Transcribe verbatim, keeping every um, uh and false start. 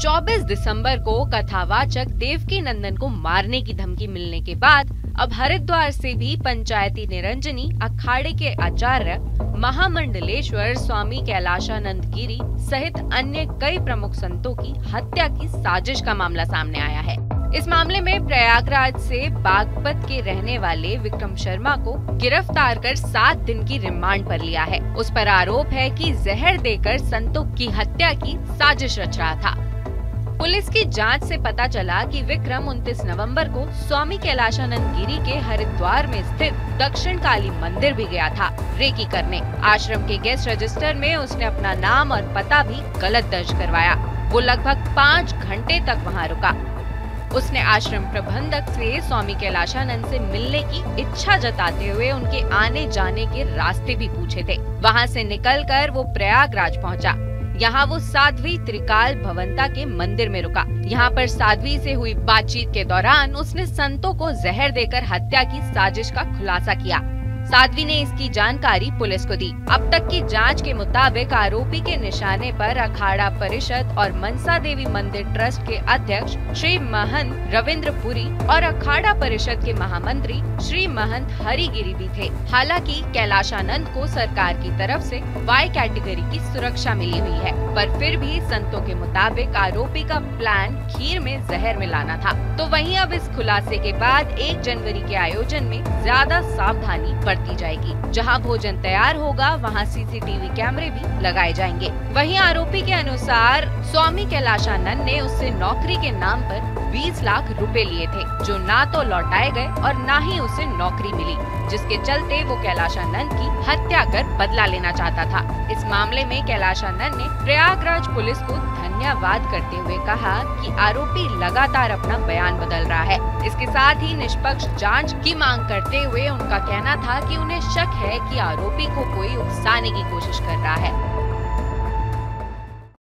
चौबीस दिसंबर को कथावाचक देवकी नंदन को मारने की धमकी मिलने के बाद अब हरिद्वार से भी पंचायती निरंजनी अखाड़े के आचार्य महामंडलेश्वर स्वामी कैलाशानंद गिरी सहित अन्य कई प्रमुख संतों की हत्या की साजिश का मामला सामने आया है। इस मामले में प्रयागराज से बागपत के रहने वाले विक्रम शर्मा को गिरफ्तार कर सात दिन की रिमांड पर लिया है। उस पर आरोप है कि जहर देकर संतों की हत्या की साजिश रच रहा था। पुलिस की जांच से पता चला कि विक्रम उनतीस नवंबर को स्वामी कैलाशानंद गिरी के हरिद्वार में स्थित दक्षिण काली मंदिर भी गया था रेकी करने। आश्रम के गेस्ट रजिस्टर में उसने अपना नाम और पता भी गलत दर्ज करवाया। वो लगभग पाँच घंटे तक वहाँ रुका। उसने आश्रम प्रबंधक से स्वामी कैलाशानंद से मिलने की इच्छा जताते हुए उनके आने जाने के रास्ते भी पूछे थे। वहां से निकलकर वो प्रयागराज पहुंचा। यहाँ वो साध्वी त्रिकाल भवंता के मंदिर में रुका। यहाँ पर साध्वी से हुई बातचीत के दौरान उसने संतों को जहर देकर हत्या की साजिश का खुलासा किया। साध्वी ने इसकी जानकारी पुलिस को दी। अब तक की जांच के मुताबिक आरोपी के निशाने पर अखाड़ा परिषद और मनसा देवी मंदिर ट्रस्ट के अध्यक्ष श्री महंत रविंद्रपुरी और अखाड़ा परिषद के महामंत्री श्री महंत हरिगिरी भी थे। हालांकि कैलाशानंद को सरकार की तरफ से वाई कैटेगरी की सुरक्षा मिली हुई है, पर फिर भी संतों के मुताबिक आरोपी का प्लान खीर में जहर मिलाना था। तो वहीं अब इस खुलासे के बाद एक जनवरी के आयोजन में ज्यादा सावधानी की जाएगी। जहां भोजन तैयार होगा वहां सीसीटीवी कैमरे भी लगाए जाएंगे। वहीं आरोपी के अनुसार स्वामी कैलाशानंद ने उससे नौकरी के नाम पर बीस लाख रुपए लिए थे, जो ना तो लौटाए गए और ना ही उसे नौकरी मिली, जिसके चलते वो कैलाशानंद की हत्या कर बदला लेना चाहता था। इस मामले में कैलाशानंद ने प्रयागराज पुलिस को धन्यवाद करते हुए कहा कि आरोपी लगातार अपना बयान बदल रहा है। इसके साथ ही निष्पक्ष जांच की मांग करते हुए उनका कहना था कि उन्हें शक है कि आरोपी को कोई उकसाने की कोशिश कर रहा है।